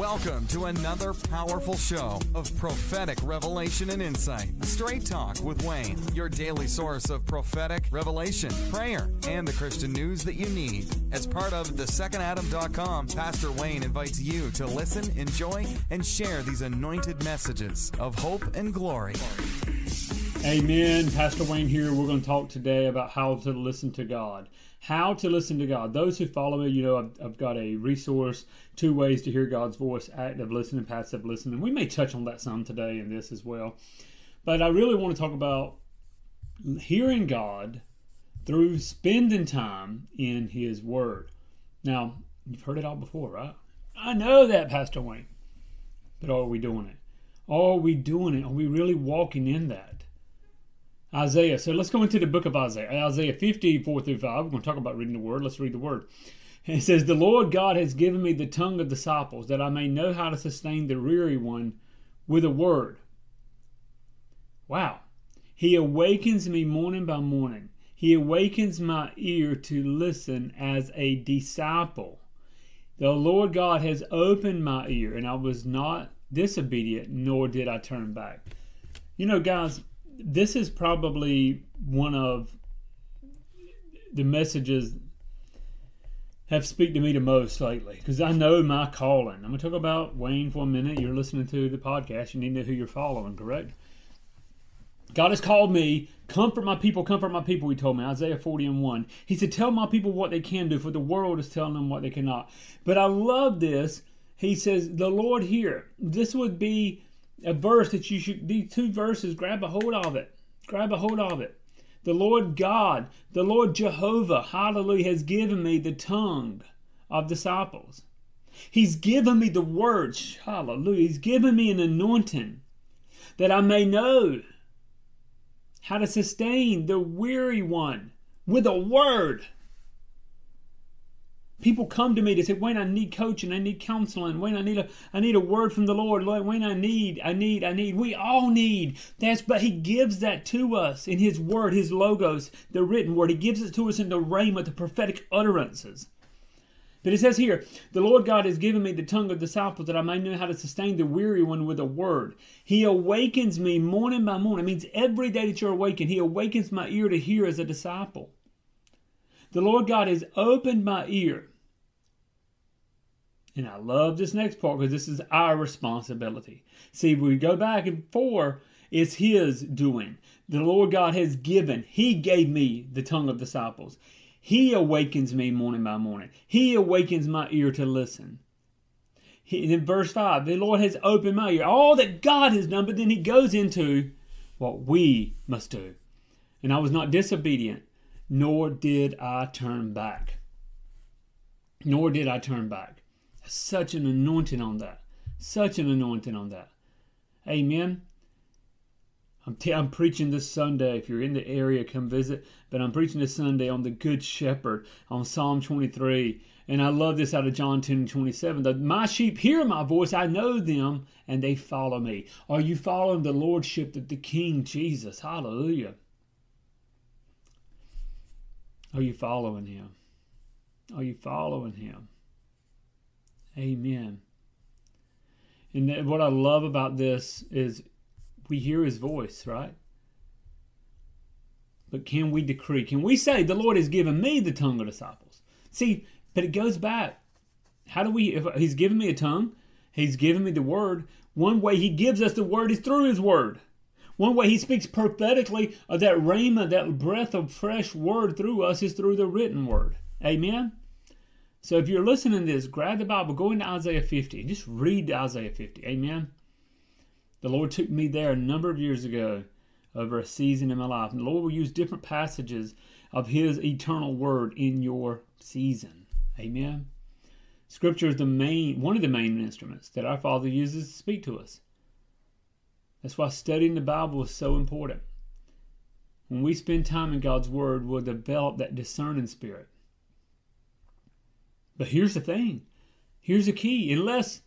Welcome to another powerful show of prophetic revelation and insight. Straight Talk with Wayne, your daily source of prophetic revelation, prayer, and the Christian news that you need. As part of thesecondadam.com, Pastor Wayne invites you to listen, enjoy, and share these anointed messages of hope and glory. Amen. Pastor Wayne here. We're going to talk today about how to listen to God. How to listen to God. Those who follow me, you know I've got a resource, 2 ways to hear God's voice, active listening, passive listening. We may touch on that some today in this as well. But I really want to talk about hearing God through spending time in His Word. Now, you've heard it all before, right? I know that, Pastor Wayne. But are we doing it? Are we doing it? Are we really walking in that? Isaiah. So let's go into the book of Isaiah. Isaiah 54 through 5. We're going to talk about reading the Word. Let's read the Word. And it says, "The Lord God has given me the tongue of disciples, that I may know how to sustain the weary one with a word." Wow. "He awakens me morning by morning. He awakens my ear to listen as a disciple. The Lord God has opened my ear, and I was not disobedient, nor did I turn back." You know, guys, this is probably one of the messages have speak to me the most lately, because I know my calling. I'm going to talk about Wayne for a minute. You're listening to the podcast. You need to know who you're following, correct? God has called me, comfort my people, He told me, Isaiah 40:1. He said, "Tell my people what they can do, for the world is telling them what they cannot." But I love this. He says, the Lord here, this would be a verse that you should, these 2 verses, grab a hold of it. Grab a hold of it. The Lord God, the Lord Jehovah, hallelujah, has given me the tongue of disciples. He's given me the words, hallelujah. He's given me an anointing that I may know how to sustain the weary one with a word. People come to me to say, "Wayne, I need coaching. I need counseling. Wayne, I need a word from the Lord. Wayne, I need. We all need. But He gives that to us in His Word, His logos, the written Word. He gives it to us in the rhema, the prophetic utterances. But it says here, "The Lord God has given me the tongue of disciples, that I may know how to sustain the weary one with a word. He awakens me morning by morning." It means every day that you're awakened, He awakens my ear to hear as a disciple. "The Lord God has opened my ear." And I love this next part, because this is our responsibility. See, we go back and forth. It's His doing. The Lord God has given. He gave me the tongue of disciples. He awakens me morning by morning. He awakens my ear to listen. And in verse 5, the Lord has opened my ear. All that God has done, but then He goes into what we must do. "And I was not disobedient, nor did I turn back." Nor did I turn back. Such an anointing on that. Such an anointing on that. Amen. I'm preaching this Sunday. If you're in the area, come visit. But I'm preaching this Sunday on the Good Shepherd, on Psalm 23. And I love this out of John 10:27. "That my sheep hear my voice, I know them, and they follow me." Are you following the Lordship of the King Jesus? Hallelujah. Are you following Him? Are you following Him? Amen. And what I love about this is we hear His voice, right? But can we decree? Can we say, "The Lord has given me the tongue of disciples"? See, but it goes back. How do we, if He's given me a tongue, He's given me the Word. One way He gives us the Word is through His Word. One way He speaks prophetically of that rhema, that breath of fresh word through us, is through the written Word. Amen? So if you're listening to this, grab the Bible, go into Isaiah 50, and just read Isaiah 50. Amen? The Lord took me there a number of years ago over a season in my life. And the Lord will use different passages of His eternal Word in your season. Amen? Scripture is one of the main instruments that our Father uses to speak to us. That's why studying the Bible is so important. When we spend time in God's Word, we'll develop that discerning spirit. But here's the thing. Here's the key. Unless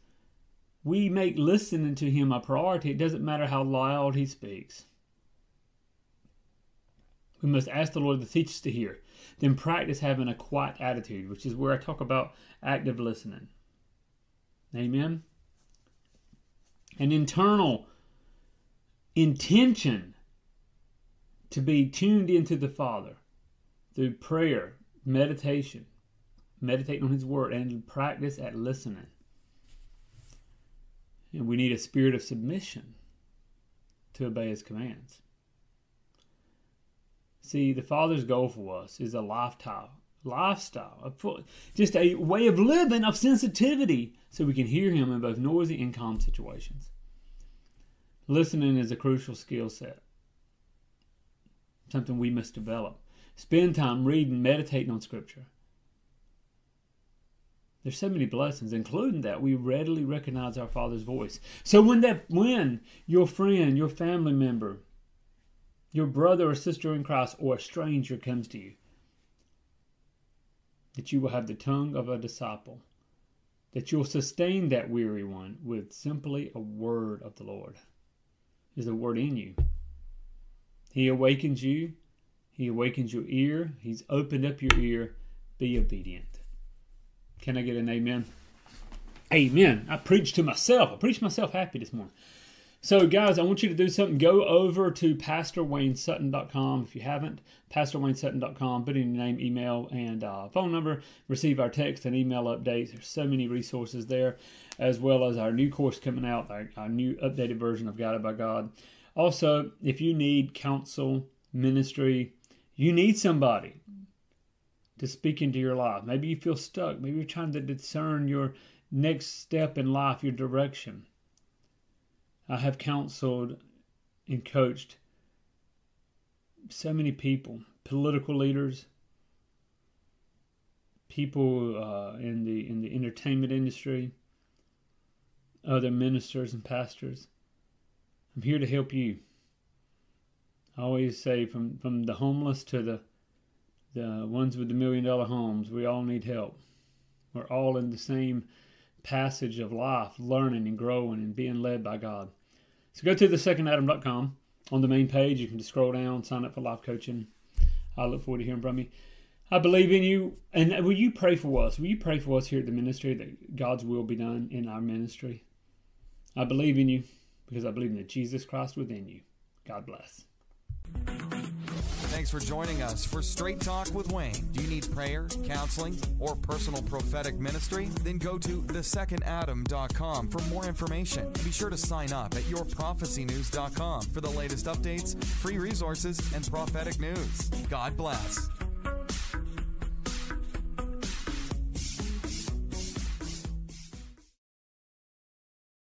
we make listening to Him a priority, it doesn't matter how loud He speaks. We must ask the Lord to teach us to hear. Then practice having a quiet attitude, which is where I talk about active listening. Amen? an internal intention to be tuned into the Father through prayer, meditation, meditating on His Word, and practice at listening. And we need a spirit of submission to obey His commands. See, the Father's goal for us is a lifestyle, just a way of living of sensitivity so we can hear Him in both noisy and calm situations. Listening is a crucial skill set, something we must develop. Spend time reading, meditating on Scripture. There's so many blessings, including that we readily recognize our Father's voice. So when your friend, your family member, your brother or sister in Christ, or a stranger comes to you, that you will have the tongue of a disciple, that you'll sustain that weary one with simply a word of the Lord. There's a word in you. He awakens you. He awakens your ear. He's opened up your ear. Be obedient. Can I get an amen? Amen. I preached to myself. I preached myself happy this morning. So guys, I want you to do something. Go over to PastorWayneSutton.com if you haven't. PastorWayneSutton.com. Put in your name, email, and phone number. Receive our text and email updates. There's so many resources there, as well as our new course coming out, our new updated version of Guided by God. Also, if you need counsel, ministry, you need somebody to speak into your life. Maybe you feel stuck. Maybe you're trying to discern your next step in life, your direction. I have counseled and coached so many people, political leaders, people in the entertainment industry, other ministers and pastors. I'm here to help you. I always say from the homeless to the ones with the $1 million homes, we all need help. We're all in the same passage of life, learning and growing and being led by God. So go to thesecondadam.com. On the main page, you can just scroll down, sign up for life coaching. I look forward to hearing from you. I believe in you. And will you pray for us? Will you pray for us here at the ministry that God's will be done in our ministry? I believe in you, because I believe in the Jesus Christ within you. God bless. Thanks for joining us for Straight Talk with Wayne. Do you need prayer, counseling, or personal prophetic ministry? Then go to thesecondadam.com for more information. Be sure to sign up at yourprophecynews.com for the latest updates, free resources, and prophetic news. God bless.